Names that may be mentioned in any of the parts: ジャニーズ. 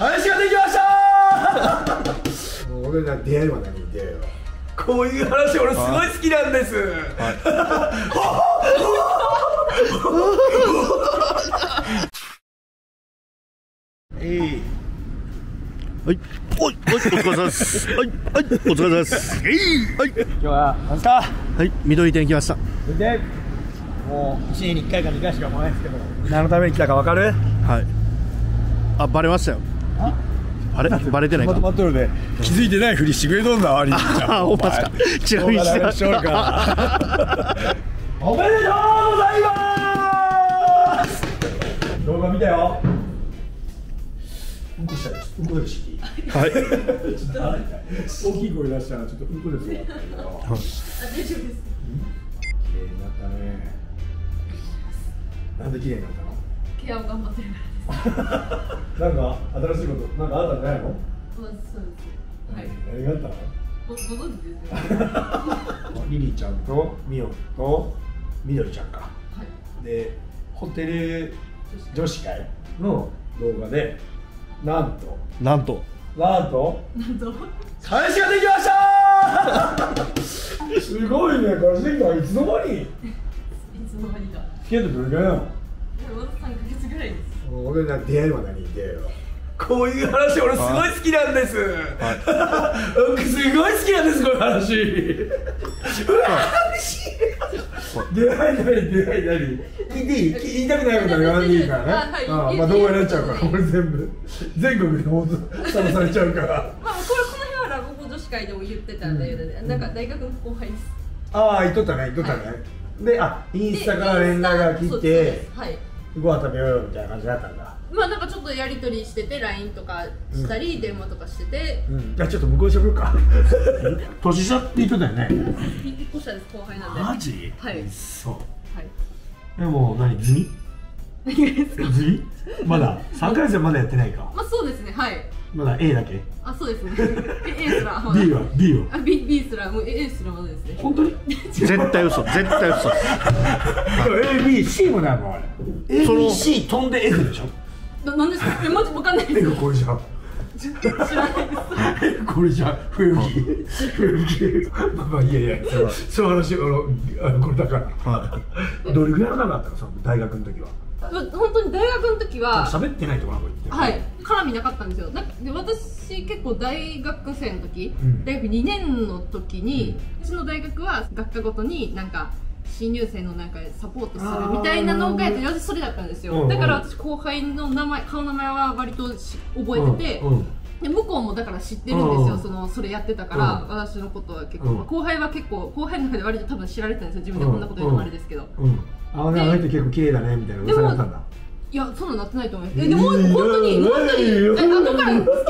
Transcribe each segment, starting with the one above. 話ができましたー俺ら出会いは何に出会いよ、こういう話俺すごい好きなんです。はい、おい、お疲れ様です。はい、はい、お疲れ様です。はい、今日は何ですか。はい、緑店行きました。で、もう一年に1回か2回しか来ないですけど、何のために来たかわかる？はい。あ、バレましたよ。あれバレてないか。まとるで気づいてないふりしてくれとんだわり。あ、おばさん。ちなみにしてるか。おめでとうございます。動画見たよ。うんこしたいです。うんこ出る式。はい。大きい声出したらちょっとうんこですよ。あ、大丈夫です。綺麗になったね。なんで綺麗になったの？ケアを頑張ってるからです。なんか新しいことなんかあったんじゃないの？まあそうです。はい。何があったの？ご存知ですよ。リリーちゃんとミオとみどりちゃんか。はい。でホテル女子会の動画で。なんと彼氏ができましたーすごいね、彼氏できたのいつの間にだ。付き合ってどれくらいなの？3ヶ月ぐらいです。俺ら出会いは何に出会いよ、こういう話俺すごい好きなんです。僕すごい好きなんです、この話。うわー嬉しい。出会いなり出会いなり聞いていい？言いたくないことは言わないでいいからね。あ、まあ動画になっちゃうから俺全部全国で放送されちゃうから。まあこの辺はラブホ女子会でも言ってたんだけど、なんか大学の後輩です。ああ、言っとったね、言っとったね。で、あ、インスタから連絡が来てご飯食べようよみたいな感じだったんだ。まあなんかちょっとやり取りしてて LINE とかしたり電話とかしてて、じゃあちょっと向こうにしとくか。年下って言ってたよね。1個下です、後輩なんで。マジ？はい。そう、はい。でも何、地味？地味？まだ3ヶ月はまだやってないか。まあそうですね、はい。まだ A だけ。あ、そうですね。A すら B は B は B すらもう A すらまだですね。本当に？絶対嘘、絶対嘘。A B C もないもんあれ。A B C 飛んで F でしょ。なんですか？え、マジわかんないです。これじゃん。知らないです。これじゃん。笛吹き。笛吹き。まあいやいや。そういう話、これだから。どれぐらいの中だったの？その大学の時は。本当に大学の時は喋ってないところなんか言って、はい、絡みなかったんですよ。で、私結構大学生の時、大学2年の時に、うちの大学は学科ごとになんか新入生のなんかサポートするみたいなのがやって、私それだったんですよ。だから私後輩の名前、顔の名前は割と覚えてて、で向こうもだから知ってるんですよ。それやってたから、私のことは結構後輩は結構後輩の中で割と多分知られてるんですよ。自分でこんなこと言うのもあれですけど。あの人結構綺麗だねみたいな噂だったんだ。いや、そんななってないと思います。でも本当に本当に後から付き合いが来まし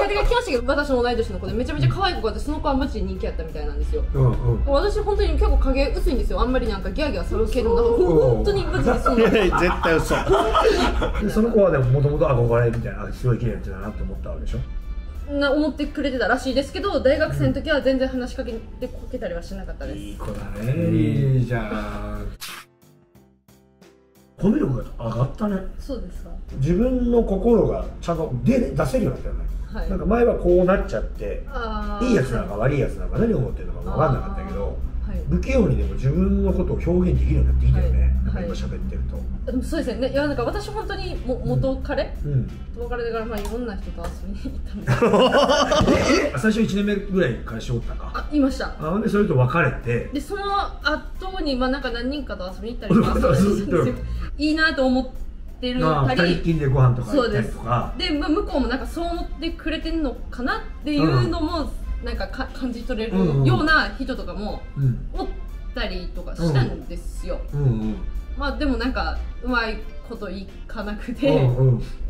たけど、私の同い年の子でめちゃめちゃ可愛い子があって、その子はマジで人気やったみたいなんですよ。私本当に結構影薄いんですよ。あんまりなんかギャーギャーする系の本当にマジでそんな。いやいや絶対嘘。その子はでももともと憧れみたいな、すごい綺麗なやつだなって思ったわけでしょ。な思ってくれてたらしいですけど、大学生の時は全然話しかけてこけたりはしなかったです。いい子だね。いいじゃん。コミュ力が上がったね。そうですか。自分の心がちゃんと出せるようになったよね。なんか前はこうなっちゃって、いいやつなのか悪いやつなのか何を思ってるのか分かんなかったけど、不器用にでも自分のことを表現できるようになってきたよね。今喋ってると。でもそうですね。いや、なんか私本当に元彼と別れてから、まあいろんな人と遊びに行ったんですけど、最初1年目ぐらいからしおったか。あ、いました。あ、でそれと別れて、でその後にまあなんか何人かと遊びに行ったりとかいいなと思ってるのたり、2人きりでご飯とか行ったりとかで、まあ向こうもなんかそう思ってくれてんのかなっていうのもなんか感じ取れるような人とかもおったりとかしたんですよ。まあでもなんかうまいこといかなくて、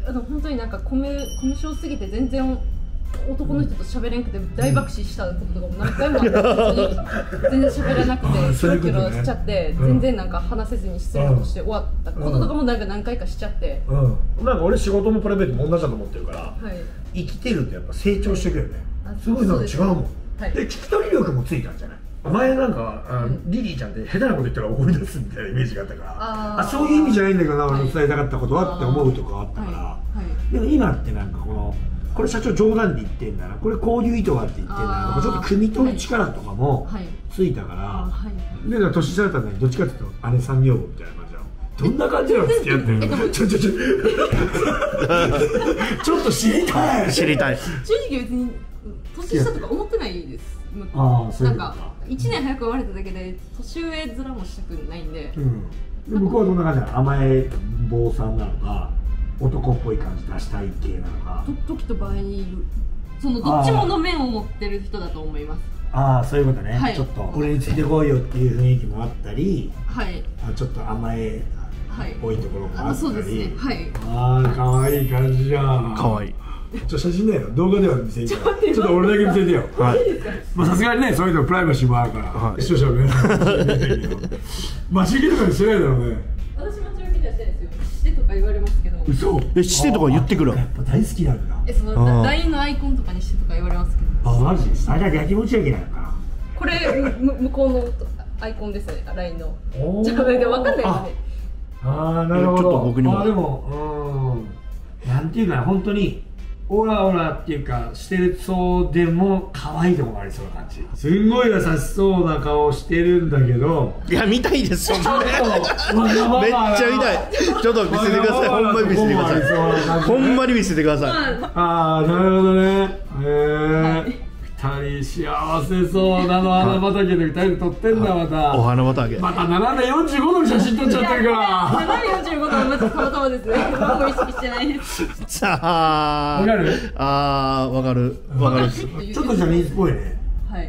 本当になんかコミュ障すぎて全然男の人と喋れんくて大爆死したこととかも何回もあって、全然喋らなくてキロキロしちゃって、全然なんか話せずに失礼として終わったこととかもなんか何回かしちゃって、なんか俺仕事もプライベートも同じだと思ってるから、生きてるとやっぱ成長してくるよね。すごいなんか違うもん。で、聞き取り力もついたんじゃない？前なんかリリーちゃんって下手なこと言ったら思い出すみたいなイメージがあったから、あ、そういう意味じゃないんだけどな、俺の伝えたかったことはって思うとかあったから。でも今ってなんかこのこれ社長冗談で言ってんだな、これこういう意図があって言ってんだなとか、ちょっと汲み取る力とかもついたから、で年下だったらどっちかっていうと姉さん女房みたいな感じなの。どんな感じなの付き合ってるの？ちょっと知りたい。知りたい。正直別に年下とか思ってないです。なんか1年早く生まれただけで年上面もしたくないんで、向こうはどんな感じなの？甘え坊さんなのか、男っぽい感じ出したい系なのか、時と場合にいる、そのどっちもの面を持ってる人だと思います。ああ、そういうことね。ちょっとこれについてこいよっていう雰囲気もあったり、ちょっと甘えっぽいところもあったり、ああ、かわいい感じじゃん。かわいい。写真だよ、動画では見せるから、ちょっと俺だけ見せてよ。さすがにね、そういうのプライバシーもあるから視聴者の皆さん待ち受けとかにしてないだろうね。私待ち受けにはしてないですよ。してとか言われますけど。嘘。え、してとか言ってくる。やっぱ大好きなんだ。え、その LINE のアイコンとかにしてとか言われますけど。あ、マジ。あれはやきもちやきなのかな。これ向こうのアイコンですね、LINE の。じゃあでわかんないですね。ああ、なるほど。ちょっと僕にも。あ、でも、なんていうかな、本当に。オラオラっていうかしてるそうでも可愛いとこもありそうな感じ。すごい優しそうな顔してるんだけど、いや見たいですよね。めっちゃ見たい。ちょっと見せてください。ほんまに見せてください。ほんまに見せてください。ああ、なるほどね。二人幸せそうなの、花畑で二人で撮ってんだ。またお花畑、また並んで45度の写真撮っちゃってるから。並んで45度はまずたまたまですね。もう意識してないです。さあ、わかる。ああ、わかるわかる。ちょっとジャニーズっぽいね。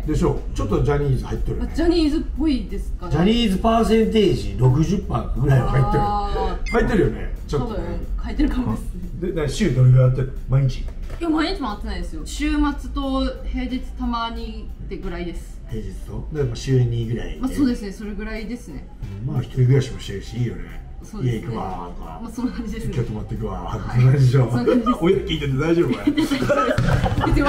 でしょ。ちょっとジャニーズ入ってる。ジャニーズっぽいですかね。ジャニーズパーセンテージ 60% ぐらいは入ってるよね。ちょっと入ってるかもですね。で、週どれぐらいやってる？毎日？いや、毎日も会ってないですよ。週末と平日たまにってぐらいです。平日とでも週2ぐらい。まあそうですね、それぐらいですね。まあ一人暮らしもしてるしいいよね。家行くわとか、まあそんな感じですね。今日泊まってくわとか、同じじゃん。親聞いてて大丈夫かい？別に分かる。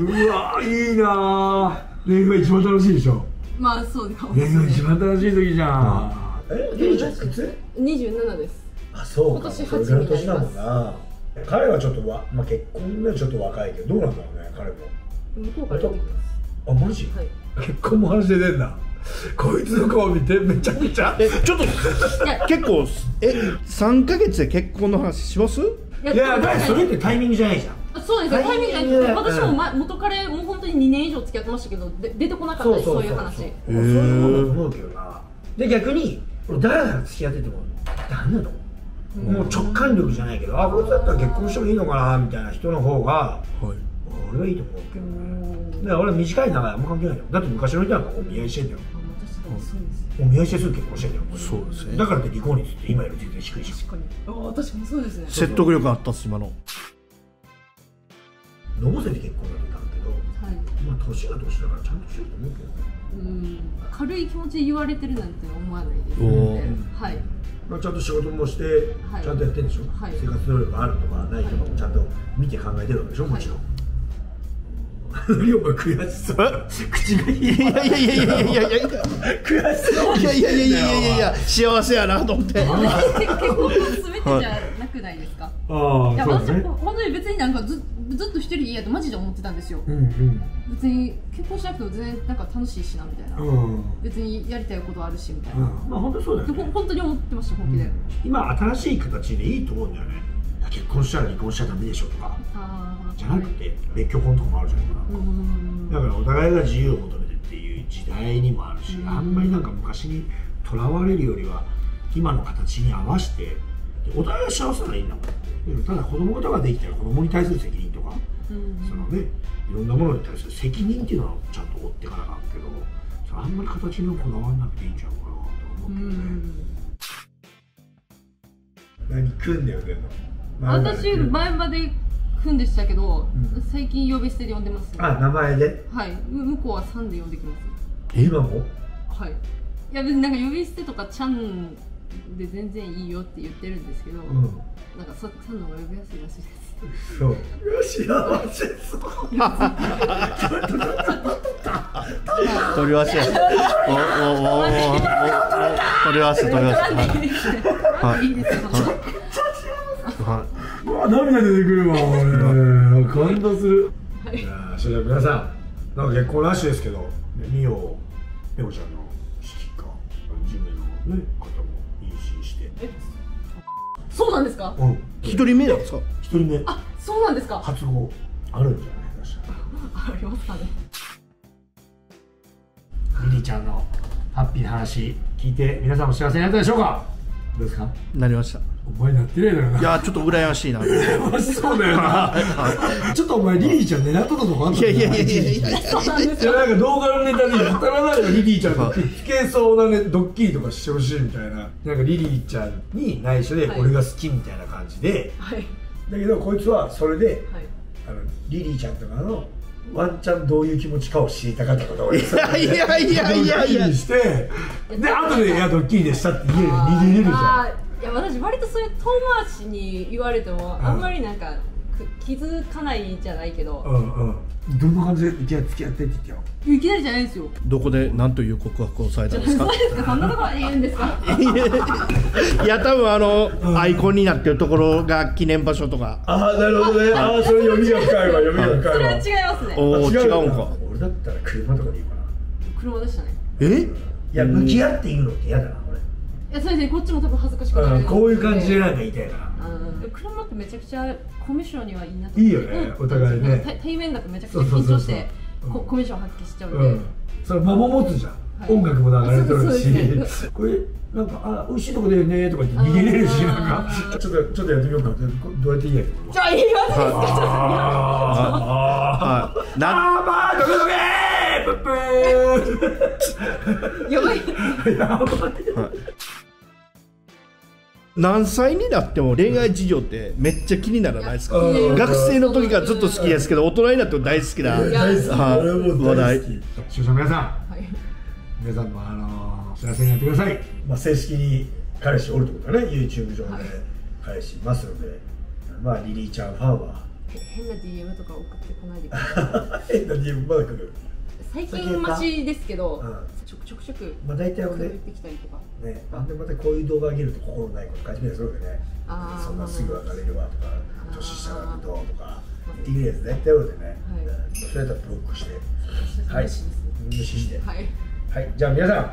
うわー、いいなー。恋愛一番楽しいでしょ。まあそうかもしれない。恋愛一番楽しい時じゃん。え、27です。あ、そうか。それぐらいの年だもんな。彼はちょっとまあ結婚はちょっと若いけど、どうなんだろうね、彼も。向こうから見てます。あ、マジ？結婚も話で出んな。こいつの顔見てめちゃくちゃ。え、ちょっと結構、え、3ヶ月で結婚の話します？いや、だからそれってタイミングじゃないじゃん。そうですよ、タイミングじゃなくて、私も元彼も本当に2年以上付き合ってましたけど、出てこなかったです、そういう話。そういうこと思うけどな。で、逆に誰なら付き合ってても誰なの？もう直感力じゃないけど、あ、こいつだったら結婚してもいいのかなみたいな人の方が俺はいいと思うけどね。だから俺は短い長いあんま関係ないよ。だって昔の人なんかお見合いしてんだよ。お見合いしてすぐ結婚してんだよ。そうですね。だからって離婚率って今より全然低いし。確かに。あ、確かにそうですね。説得力あったっす、今の。のぼせて結婚だったんだけど、まあ年が年だからちゃんとしようと思うけどね。軽い気持ちで言われてるなんて思わないですね。はい。ちゃんと仕事もしてちゃんとやってるんでしょ。生活能力あるとかないとかもちゃんと見て考えてるわけでしょ、もちろん。りょうが悔しそう、口がいやいやいやいやいやいや悔しそう。いやいやいやいやいやいや、幸せやなと思って。結婚の全てじゃなくないですか。ああ、そうね。私本当に別になんかずっと一人でいいやとマジで思ってたんですよ。別に結婚しなくても全然なんか楽しいしなみたいな、別にやりたいことあるしみたいな。まあ本当そうだよね。本当に思ってました、本気で。今新しい形でいいと思うんだよね。結婚したら離婚しちゃダメでしょとかじゃなくて、別居婚とかもあるじゃないかな。だからお互いが自由を求めてっていう時代にもあるし、あんまりなんか昔にとらわれるよりは今の形に合わせてお互いが幸せならいいんだもん。ただ子供とかできたら子供に対する責任とか、そのね、いろんなものに対する責任っていうのはちゃんと追っていかなかったけど、それあんまり形にこだわらなくていいんちゃうかなと思うけどね。何組んでやってんの？私前まで組んでしたけど、最近呼び捨てで呼んでます。あ、名前で。はい、向こうはさんで呼んできます。今も？はい。いや別になんか呼び捨てとかちゃんで全然いいよって言ってるんですけど、なんかさんの方が呼びやすいらしいです。そう、幸せそう。取り合わせ。取り合わせ。はい。はい、うわ涙出てくるわ感動する。いやそれでは皆さん、なんか結婚ラッシュですけど、美桜ペコちゃんの式か10名のね方も妊娠して。え、そうなんですか。うん、1人目なんですか。1人目。あ、そうなんですか。初号あるんじゃないですか。ありますかね。ミリちゃんのハッピーな話聞いて皆さんも幸せになったでしょうか。どうですか。なりました。お前なってないだろうな。いやちょっと羨ましいな。羨ましそうだよな。ちょっとお前リリーちゃん狙っとったとこあったんだよ。いやいやいやいや。なんか動画のネタで語らないよリリーちゃんと。つけそうなねドッキリとかしてほしいみたいな。なんかリリーちゃんに内緒で俺が好きみたいな感じで。はい。だけどこいつはそれで、リリーちゃんとかの。ワンちゃんどういう気持ちかを知りたかったことを、いやいやいやいやいやして、で後で「いやドッキリでした」って言える逃げれるじゃん。いや私割とそういう遠回しに言われてもあんまりなんか気づかないじゃないけど、うんうん、どんな感じで「いきなり付き合って」って言ってよ。いきなりじゃないんですよ。どこで何という告白をされたんですか。そんなところで言うんですか。いや多分アイコンになってるところが記念場所とか。ああなるほどね。ああそれ読みが深いわ。読みが深いわ。それは違いますね。おお違うんか。俺だったら車とかでいいかな。車でしたね。え、いや向き合って言うのって嫌だな俺。いや先生こっちも多分恥ずかしくなる。こういう感じでなんか言いたいな。車ってめちゃくちゃコミュ障にはいいなって。いいよねお互いね。対面だとめちゃくちゃ緊張してコミュ障発揮しちゃうので。それ間も持つじゃん。音楽も流れてるし、これなんかあ美味しいとこだよねとか言って逃げれるし、なんかちょっとやってみようか。どうやって言えるの。じゃあ言います。ああまあどけどけー。やばい。何歳になっても恋愛事情ってめっちゃ気にならないですか。学生の時からずっと好きですけど、大人になっても大好きな話題。視聴者の皆さん、皆さんも幸せにやってください。まあ正式に彼氏おるってことだね。 YouTube 上で彼氏いますので、まあリリーちゃんファンは変な DM とか送ってこないでください。変な DM まだ来る。最近マシですけど、ちょくちょくまあ大体送ってきたりとかね。なんでまたこういう動画上げると心ないこと感じるそうでね。そんなすぐ別れるわとか年下がどうとかっていうやつ大体そうでね。それだったらブロックして、はい、無視して、はいはい。じゃあ皆さん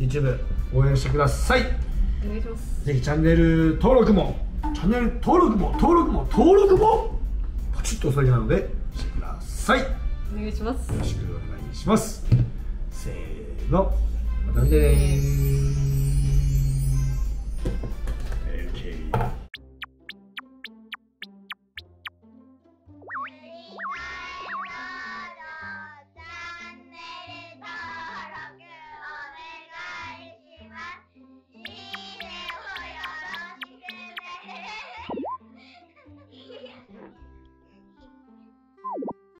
YouTube 応援してください。お願いします。ぜひチャンネル登録もポチッと押さえなのでしてください。お願いします。よろしくお願いします。せーの、また見てねー。